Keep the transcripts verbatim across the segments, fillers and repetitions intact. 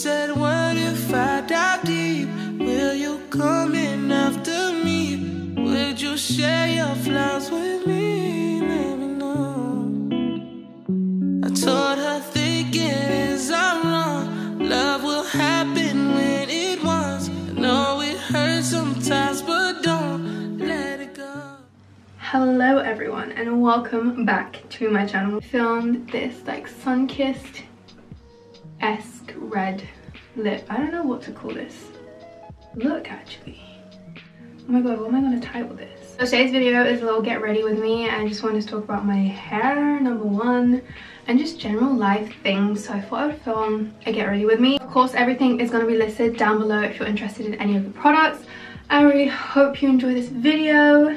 said, what if I dive deep? Will you come in after me? Would you share your flowers with me? Let me know. I told her thinking is I'm wrong. Love will happen when it wants. I know it hurts sometimes, but don't let it go. Hello everyone and welcome back to my channel. I filmed this like sun-kissed esque red lip. I don't know what to call this look actually. Oh my god, what am I going to title this? So today's video is a little get ready with me. I just wanted to talk about my hair, number one, and just general life things. So I thought I would film a get ready with me. Of course, everything is going to be listed down below if you're interested in any of the products. I really hope you enjoy this video.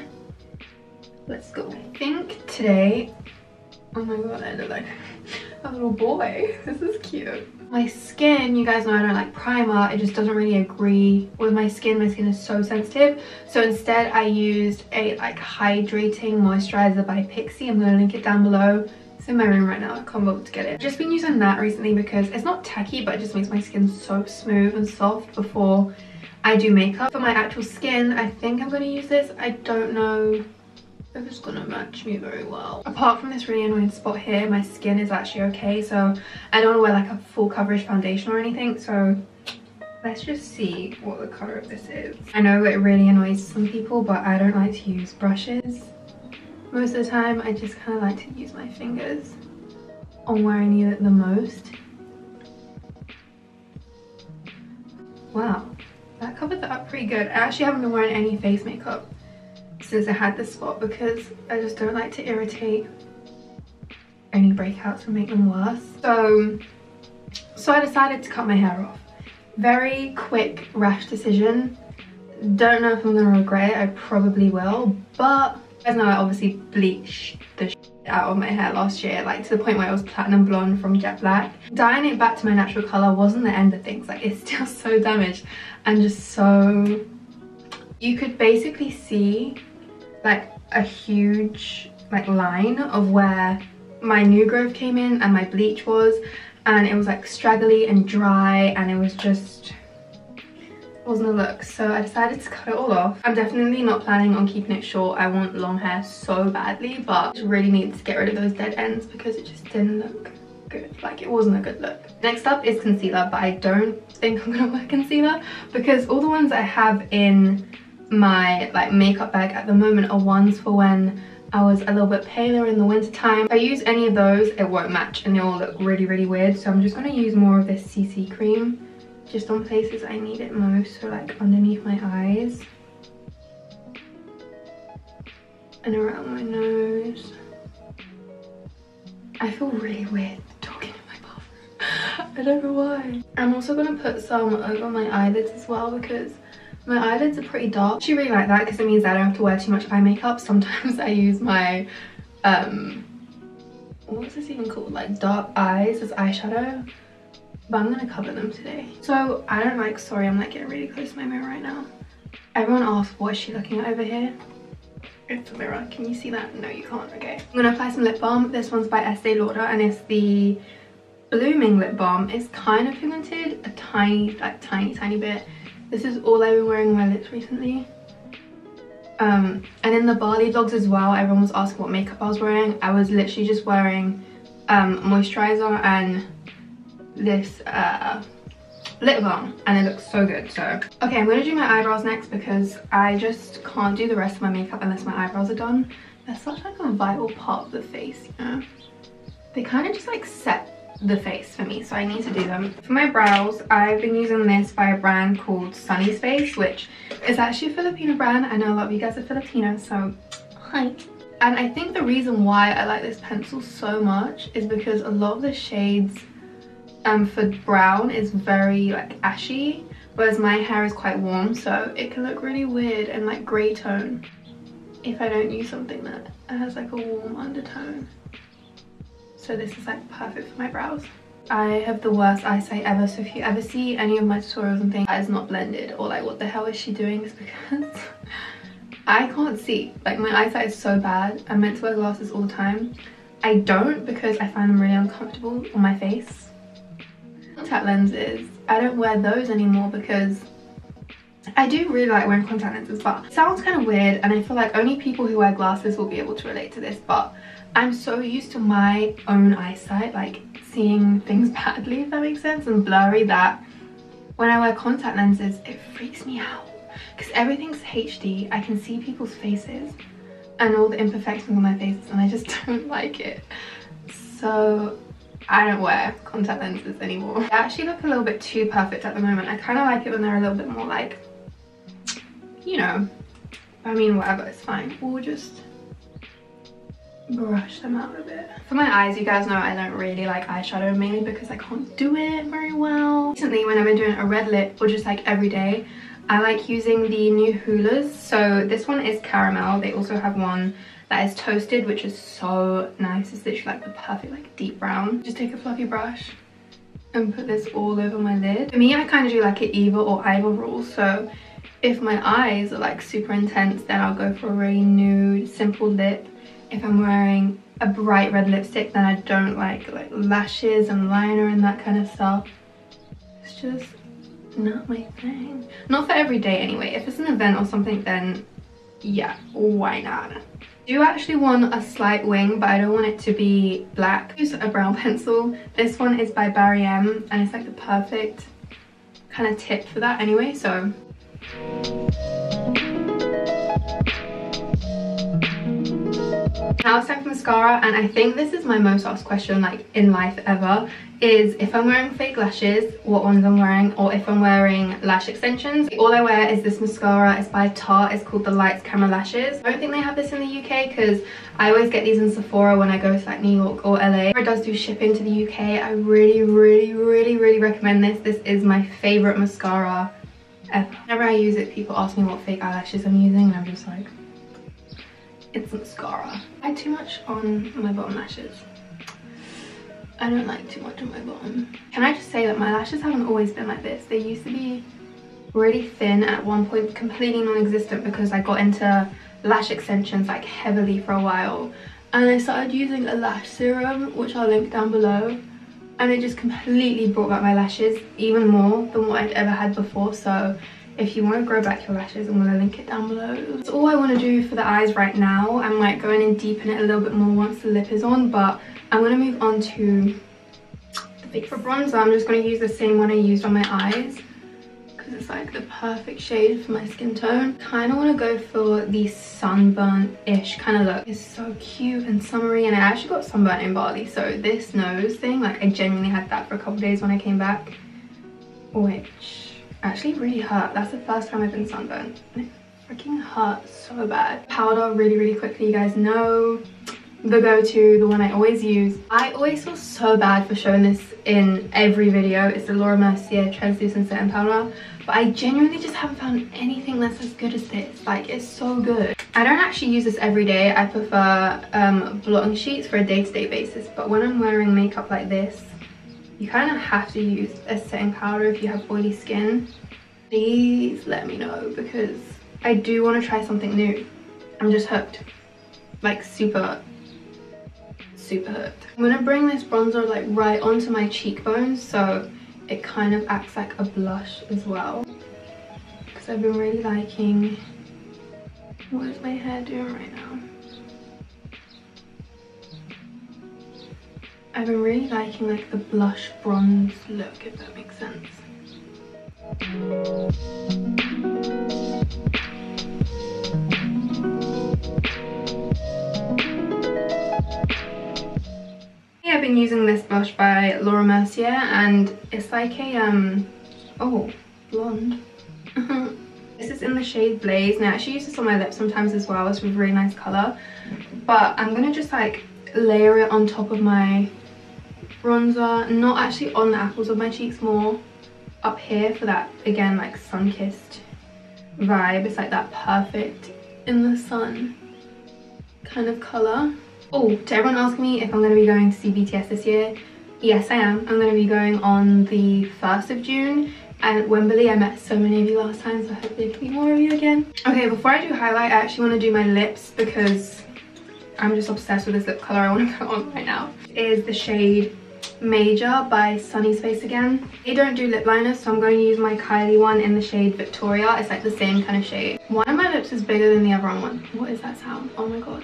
Let's go. I think today, oh my god, I look like a little boy. This is cute. My skin, you guys know I don't like primer. It just doesn't really agree with my skin. My skin is so sensitive. So instead I used a like hydrating moisturizer by Pixi. I'm going to link it down below. It's in my room right now. I can't wait to get it. I've just been using that recently because it's not tacky, but it just makes my skin so smooth and soft before I do makeup. For my actual skin, I think I'm going to use this. I don't know. It's gonna match me very well. Apart from this really annoying spot here, my skin is actually okay, so I don't want to wear like a full coverage foundation or anything, so let's just see what the color of this is. I know it really annoys some people, but I don't like to use brushes most of the time. I just kind of like to use my fingers on where I need it the most. Wow, that covered that up pretty good. I actually haven't been wearing any face makeup since I had this spot because I just don't like to irritate any breakouts and make them worse. So, so I decided to cut my hair off. Very quick, rash decision. Don't know if I'm gonna regret it. I probably will, but you guys know I obviously bleached the shit out of my hair last year, like to the point where it was platinum blonde from jet black. Dyeing it back to my natural color wasn't the end of things. Like, it's still so damaged and just so. You could basically see like a huge like line of where my new growth came in and my bleach was, and it was like straggly and dry, and it was just, it wasn't a look. So I decided to cut it all off. I'm definitely not planning on keeping it short. I want long hair so badly, but I just really need to get rid of those dead ends because it just didn't look good. Like, it wasn't a good look. Next up is concealer, but I don't think I'm gonna wear concealer because all the ones I have in my like makeup bag at the moment are ones for when I was a little bit paler in the winter time. If I use any of those, it won't match and it'll look really really weird, so I'm just going to use more of this C C cream just on places I need it most, so like underneath my eyes and around my nose. I feel really weird talking in my bathroom. I don't know why. I'm also going to put some over my eyelids as well because my eyelids are pretty dark. I actually really like that because it means that I don't have to wear too much eye makeup. Sometimes I use my, um, what's this even called? Like dark eyes as eyeshadow. But I'm going to cover them today. So I don't like, sorry, I'm like getting really close to my mirror right now. Everyone asks, what is she looking at over here? It's a mirror. Can you see that? No, you can't. Okay. I'm going to apply some lip balm. This one's by Estee Lauder and it's the Blooming Lip Balm. It's kind of pigmented a tiny, like tiny, tiny bit. This is all I've been wearing on my lips recently. Um, and in the Bali vlogs as well, everyone was asking what makeup I was wearing. I was literally just wearing um, moisturizer and this uh, lip balm. And it looks so good, so. Okay, I'm going to do my eyebrows next because I just can't do the rest of my makeup unless my eyebrows are done. They're such like a vital part of the face, you know. They kind of just like set the face for me, so I need to do them. For my brows, I've been using this by a brand called Sunnies Face, which is actually a Filipino brand. I know a lot of you guys are Filipino, so hi. And I think the reason why I like this pencil so much is because a lot of the shades um for brown is very like ashy, whereas my hair is quite warm, so it can look really weird and like grey tone if I don't use something that has like a warm undertone. So this is like perfect for my brows. I have the worst eyesight ever, so if you ever see any of my tutorials and things that is not blended or like what the hell is she doing, is because I can't see. Like, my eyesight is so bad. I'm meant to wear glasses all the time. I don't because I find them really uncomfortable on my face. contact lenses, I don't wear those anymore because I do really like wearing contact lenses, but it sounds kind of weird and I feel like only people who wear glasses will be able to relate to this, but I'm so used to my own eyesight, like seeing things badly, if that makes sense, and blurry, that when I wear contact lenses it freaks me out because everything's H D. I can see people's faces and all the imperfections on their faces and I just don't like it. So I don't wear contact lenses anymore. They actually look a little bit too perfect at the moment. I kind of like it when they're a little bit more like, you know, I mean, whatever, it's fine. We'll just brush them out a bit. For my eyes, you guys know I don't really like eyeshadow, mainly because I can't do it very well. Recently, when I've been doing a red lip or just like every day, I like using the new Hoolas. So this one is caramel. They also have one that is toasted, which is so nice. It's literally like the perfect like deep brown. Just take a fluffy brush and put this all over my lid. For me, I kind of do like an either or either rule. So if my eyes are like super intense, then I'll go for a really nude, simple lip. If I'm wearing a bright red lipstick, then I don't like like lashes and liner and that kind of stuff. It's just not my thing. Not for every day anyway. If it's an event or something, then yeah, why not? I do actually want a slight wing, but I don't want it to be black. I use a brown pencil. This one is by Barry M and it's like the perfect kind of tip for that anyway, so. Now it's time for mascara, and I think this is my most asked question like in life ever, is if I'm wearing fake lashes, what ones I'm wearing, or if I'm wearing lash extensions. All I wear is this mascara. It's by Tarte. It's called the Lights Camera Lashes. I don't think they have this in the U K because I always get these in Sephora when I go to like New York or L A. It does do shipping to the U K. I really, really, really, really recommend this. This is my favourite mascara ever. Whenever I use it, people ask me what fake eyelashes I'm using and I'm just like, it's mascara. I had too much on my bottom lashes. I don't like too much on my bottom. Can I just say that my lashes haven't always been like this. They used to be really thin at one point, completely non-existent, because I got into lash extensions like heavily for a while. And I started using a lash serum, which I'll link down below. And it just completely brought back my lashes even more than what I'd ever had before. So if you want to grow back your lashes, I'm going to link it down below. That's all I want to do for the eyes right now. I might go in and deepen it a little bit more once the lip is on, but I'm going to move on to the big for bronzer. I'm just going to use the same one I used on my eyes because it's like the perfect shade for my skin tone. Kind of want to go for the sunburn-ish kind of look. It's so cute and summery, and I actually got sunburnt in Bali, so this nose thing, like I genuinely had that for a couple days when I came back, which actually really hurt. That's the first time I've been sunburned and it freaking hurt so bad. Powder really really quickly, you guys know the go-to, the one I always use. I always feel so bad for showing this in every video. It's the Laura Mercier Translucent Setting Powder, but I genuinely just haven't found anything that's as good as this. Like, it's so good. I don't actually use this every day. I prefer um, blotting sheets for a day-to-day basis, but when I'm wearing makeup like this, you kind of have to use a setting powder if you have oily skin. Please let me know because I do want to try something new. I'm just hooked. Like super, super hooked. I'm going to bring this bronzer like right onto my cheekbones so it kind of acts like a blush as well. Because I've been really liking... What is my hair doing right now? I've been really liking like the blush bronze look, if that makes sense. Hey, I've been using this blush by Laura Mercier and it's like a um oh blonde. This is in the shade Blaze, and I actually use this on my lips sometimes as well. It's a really nice colour. But I'm gonna just like layer it on top of my bronzer, not actually on the apples of my cheeks, more up here for that, again, like sun-kissed vibe. It's like that perfect in the sun kind of color. Oh, to everyone asking me if I'm going to be going to see B T S this year, yes I am. I'm going to be going on the first of June at Wembley. I met so many of you last time, so I hope there can be more of you again. Okay, before I do highlight, I actually want to do my lips because I'm just obsessed with this lip colour. I want to put on right now. It is the shade Major by Sunnies Face again. They don't do lip liners, so I'm going to use my Kylie one in the shade Victoria. It's like the same kind of shade. One of my lips is bigger than the other one. What is that sound? Oh my god.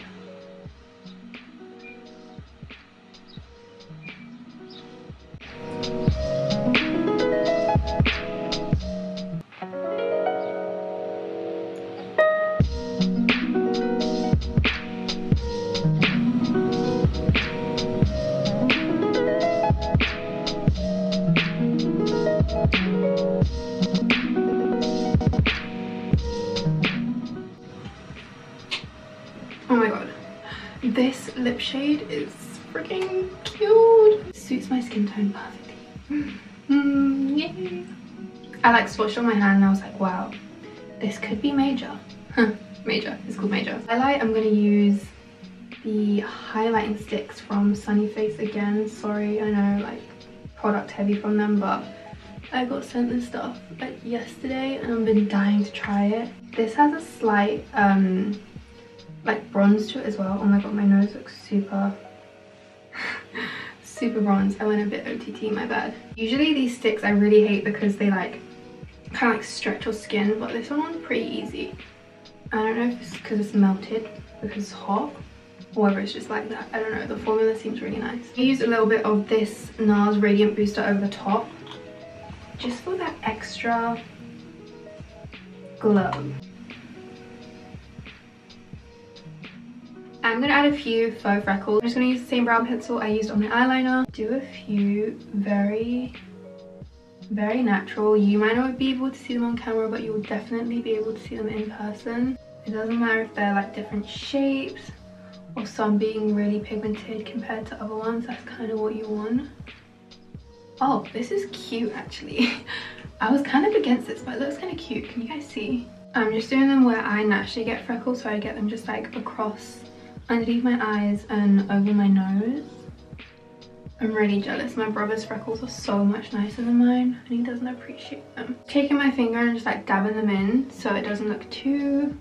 This lip shade is freaking cute. It suits my skin tone perfectly. Mm, yay. I like swatched on my hand and I was like, wow, this could be Major. Huh, Major. It's called Major. Highlight, I'm going to use the highlighting sticks from Sunnies Face again. Sorry, I know, like, product heavy from them, but I got sent this stuff like yesterday and I've been dying to try it. This has a slight, um... like bronze to it as well. Oh my god, my nose looks super super bronze. I went a bit O T T, my bad. Usually these sticks I really hate because they like kind of like stretch your skin, but this one's pretty easy. I don't know if it's because it's melted, because it's hot, or whether it's just like that. I don't know, the formula seems really nice. I use a little bit of this NARS Radiant Booster over the top just for that extra glow. I'm gonna add a few faux freckles. I'm just gonna use the same brown pencil I used on my eyeliner. Do a few very, very natural. You might not be able to see them on camera, but you'll definitely be able to see them in person. It doesn't matter if they're like different shapes or some being really pigmented compared to other ones. That's kind of what you want. Oh, this is cute actually. I was kind of against this, but it looks kind of cute. Can you guys see? I'm just doing them where I naturally get freckles, so I get them just like across underneath my eyes and over my nose. I'm really jealous. My brother's freckles are so much nicer than mine and he doesn't appreciate them. Taking my finger and just like dabbing them in so it doesn't look too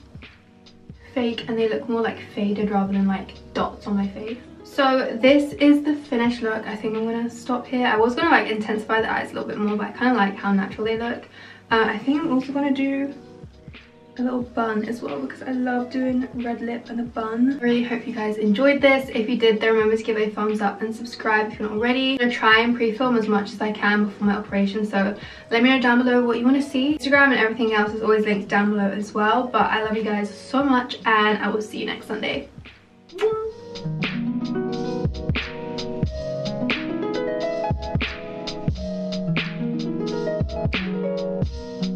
fake and they look more like faded rather than like dots on my face. So this is the finished look. I think I'm gonna stop here. I was gonna like intensify the eyes a little bit more, but I kind of like how natural they look. Uh, I think I'm also gonna do a little bun as well because I love doing red lip and a bun. I really hope you guys enjoyed this. If you did, then remember to give it a thumbs up and subscribe if you're not already. I'm gonna try and pre-film as much as I can before my operation, so let me know down below what you want to see. Instagram and everything else is always linked down below as well, but I love you guys so much and I will see you next Sunday. Mwah.